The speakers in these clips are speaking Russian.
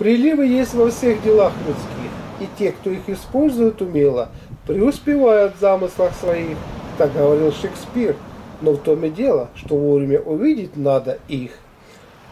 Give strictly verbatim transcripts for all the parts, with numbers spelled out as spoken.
Приливы есть во всех делах людских, и те, кто их использует умело, преуспевают в замыслах своих, так говорил Шекспир, но в том и дело, что вовремя увидеть надо их.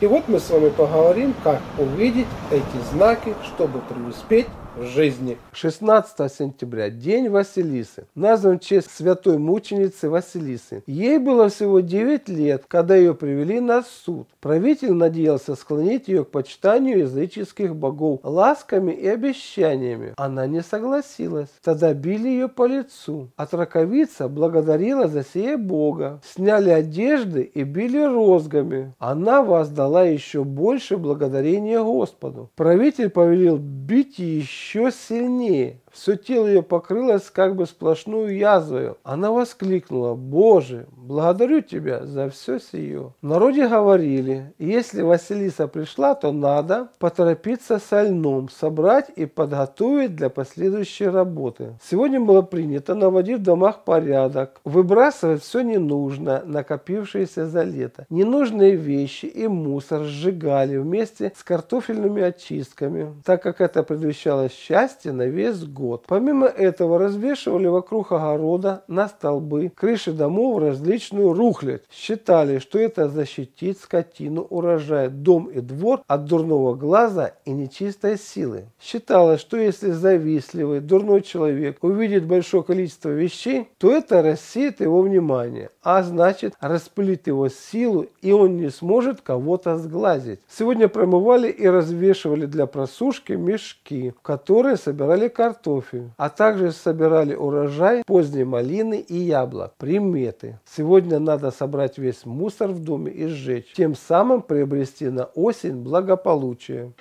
И вот мы с вами поговорим, как увидеть эти знаки, чтобы преуспеть в жизни. шестнадцатое сентября. День Василисы. Назван в честь святой мученицы Василисы. Ей было всего девять лет, когда ее привели на суд. Правитель надеялся склонить ее к почитанию языческих богов ласками и обещаниями. Она не согласилась. Тогда били ее по лицу. А раковица благодарила за сие бога. Сняли одежды и били розгами. Она воздала еще больше благодарения Господу. Правитель повелел бить еще еще сильнее. Все тело ее покрылось как бы сплошную язвою. Она воскликнула: «Боже, благодарю тебя за все сие». В народе говорили: если Василиса пришла, то надо поторопиться со льном, собрать и подготовить для последующей работы. Сегодня было принято наводить в домах порядок, выбрасывать все ненужное, накопившееся за лето. Ненужные вещи и мусор сжигали вместе с картофельными очистками, так как это предвещало счастье на весь год. Помимо этого развешивали вокруг огорода, на столбы, крыши домов различную рухлядь. Считали, что это защитит скотину, урожай, дом и двор от дурного глаза и нечистой силы. Считалось, что если завистливый, дурной человек увидит большое количество вещей, то это рассеет его внимание, а значит распылит его силу, и он не сможет кого-то сглазить. Сегодня промывали и развешивали для просушки мешки, в которые собирали картофель, а также собирали урожай поздней малины и яблок. Приметы. Сегодня надо собрать весь мусор в доме и сжечь, тем самым приобрести на осень благополучие.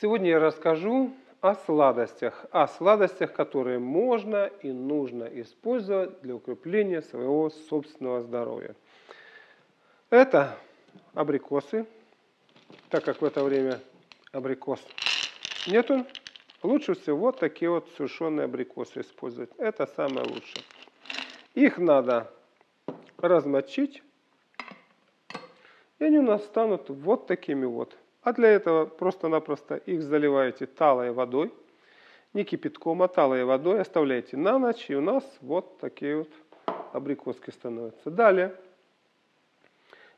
Сегодня я расскажу о сладостях, о сладостях, которые можно и нужно использовать для укрепления своего собственного здоровья. Это абрикосы, так как в это время абрикос нету. Лучше всего вот такие вот сушеные абрикосы использовать. Это самое лучшее. Их надо размочить, и они у нас станут вот такими вот. А для этого просто-напросто их заливаете талой водой, не кипятком, а талой водой, оставляете на ночь, и у нас вот такие вот абрикоски становятся. Далее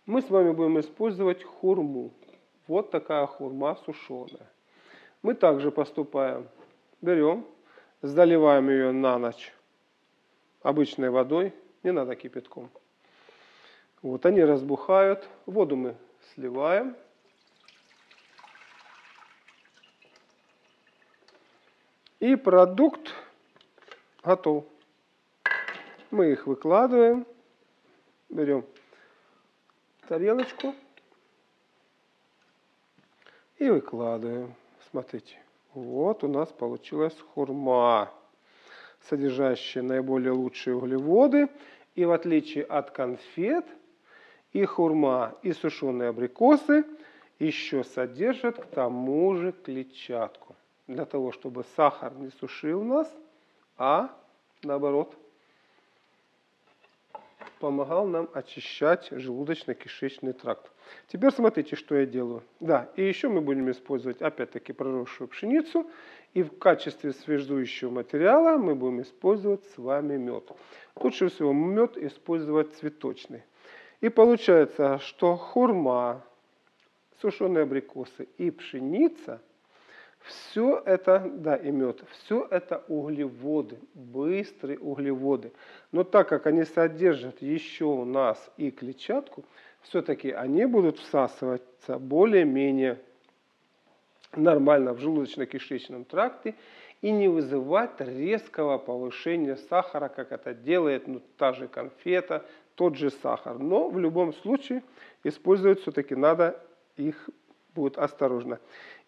мы с вами будем использовать хурму. Вот такая хурма сушеная. Мы также поступаем, берем, заливаем ее на ночь обычной водой, не надо кипятком. Вот они разбухают, воду мы сливаем. И продукт готов. Мы их выкладываем, берем тарелочку и выкладываем. Смотрите, вот у нас получилась хурма, содержащая наиболее лучшие углеводы. И в отличие от конфет, и хурма, и сушеные абрикосы еще содержат к тому же клетчатку. Для того, чтобы сахар не сушил нас, а наоборот, помогал нам очищать желудочно-кишечный тракт. Теперь смотрите, что я делаю. Да, и еще мы будем использовать опять-таки проросшую пшеницу. И в качестве свежающего материала мы будем использовать с вами мед. Лучше всего мед использовать цветочный. И получается, что хурма, сушеные абрикосы и пшеница, все это, да, и мед, все это углеводы, быстрые углеводы. Но так как они содержат еще у нас и клетчатку, все-таки они будут всасываться более-менее нормально в желудочно-кишечном тракте и не вызывать резкого повышения сахара, как это делает, ну, та же конфета, тот же сахар. Но в любом случае использовать все-таки надо их будет осторожно.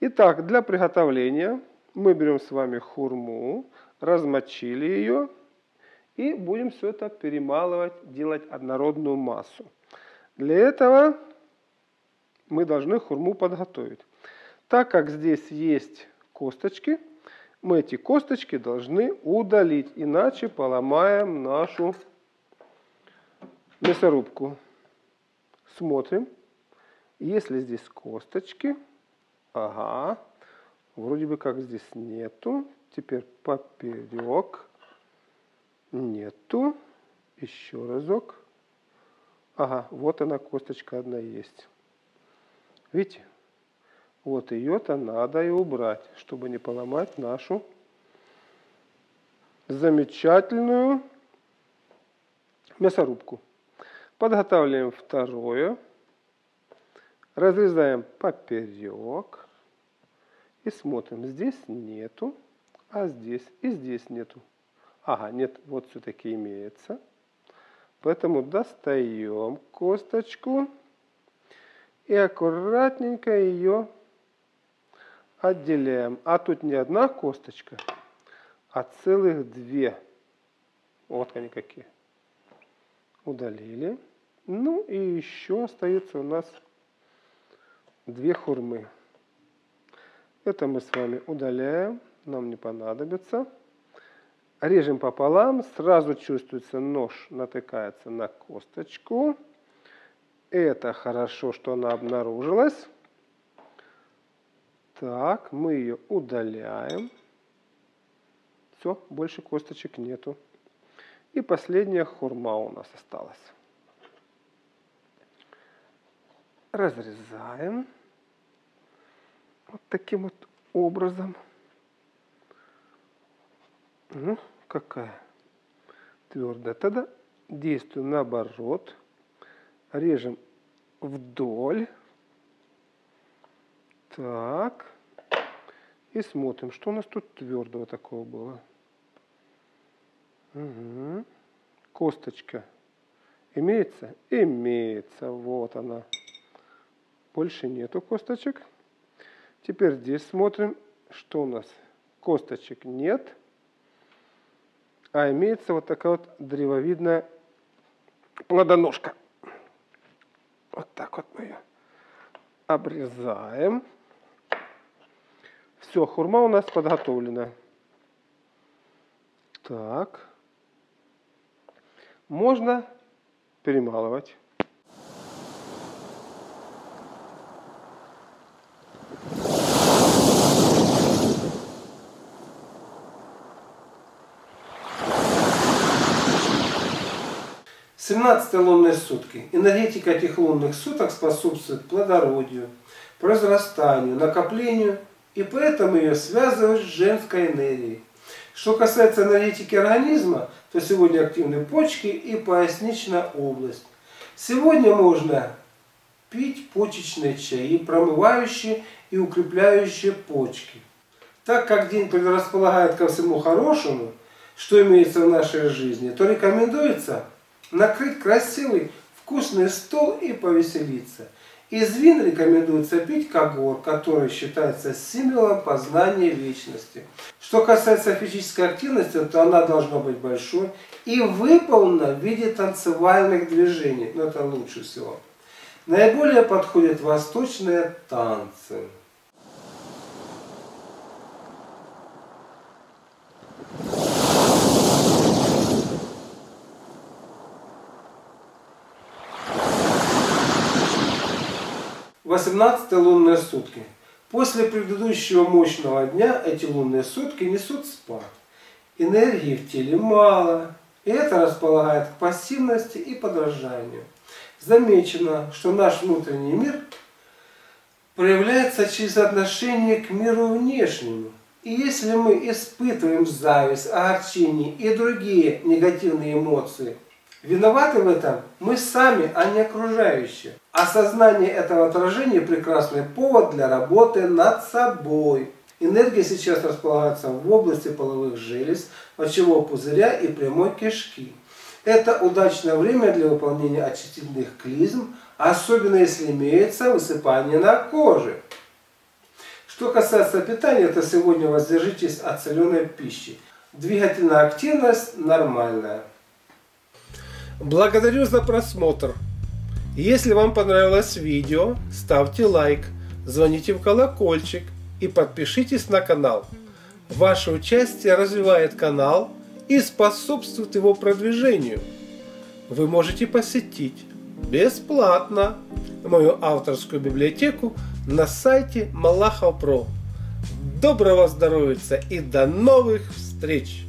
Итак, для приготовления мы берем с вами хурму, размочили ее и будем все это перемалывать, делать однородную массу. Для этого мы должны хурму подготовить. Так как здесь есть косточки, мы эти косточки должны удалить, иначе поломаем нашу мясорубку. Смотрим. Если здесь косточки, ага, Вроде бы как здесь нету. Теперь поперек. Нету. Еще разок. Ага, вот она, косточка одна есть. Видите? Вот ее-то надо и убрать, чтобы не поломать нашу замечательную мясорубку. Подготавливаем второе. Разрезаем поперек. И смотрим, здесь нету, а здесь и здесь нету. Ага, нет, вот все-таки имеется. Поэтому достаем косточку и аккуратненько ее отделяем. А тут не одна косточка, а целых две. Вот они какие. Удалили. Ну и еще остаются у нас две хурмы. Это мы с вами удаляем, нам не понадобится. Режем пополам, сразу чувствуется, нож натыкается на косточку. Это хорошо, что она обнаружилась. Так, мы ее удаляем. Все, больше косточек нету. И последняя хурма у нас осталась. Разрезаем. Вот таким вот образом. Ну, какая твердая. Тогда действуем наоборот. Режем вдоль. Так. И смотрим, что у нас тут твердого такого было. Угу. Косточка имеется? Имеется. Вот она. Больше нету косточек. Теперь здесь смотрим, что у нас. Косточек нет. А имеется вот такая вот древовидная плодоножка. Вот так вот мы ее обрезаем. Все, хурма у нас подготовлена. Так. Можно перемалывать. семнадцатые лунные сутки. Энергетика этих лунных суток способствует плодородию, произрастанию, накоплению, и поэтому ее связывают с женской энергией. Что касается энергетики организма, то сегодня активны почки и поясничная область. Сегодня можно пить почечные чаи, промывающие и укрепляющие почки. Так как день предрасполагает ко всему хорошему, что имеется в нашей жизни, то рекомендуется накрыть красивый вкусный стол и повеселиться. Из вин рекомендуется пить когор, который считается символом познания вечности. Что касается физической активности, то она должна быть большой и выполнена в виде танцевальных движений. Но это лучше всего. Наиболее подходят восточные танцы. восемнадцатые лунные сутки. После предыдущего мощного дня эти лунные сутки несут спад. Энергии в теле мало, и это располагает к пассивности и подражанию. Замечено, что наш внутренний мир проявляется через отношение к миру внешнему. И если мы испытываем зависть, огорчение и другие негативные эмоции, виноваты в этом мы сами, а не окружающие. Осознание этого отражения – прекрасный повод для работы над собой. Энергия сейчас располагается в области половых желез, мочевого пузыря и прямой кишки. Это удачное время для выполнения очистительных клизм, особенно если имеется высыпание на коже. Что касается питания, то сегодня воздержитесь от соленой пищи. Двигательная активность нормальная. Благодарю за просмотр. Если вам понравилось видео, ставьте лайк, звоните в колокольчик и подпишитесь на канал. Ваше участие развивает канал и способствует его продвижению. Вы можете посетить бесплатно мою авторскую библиотеку на сайте Малахов точка про. Доброго здоровья и до новых встреч!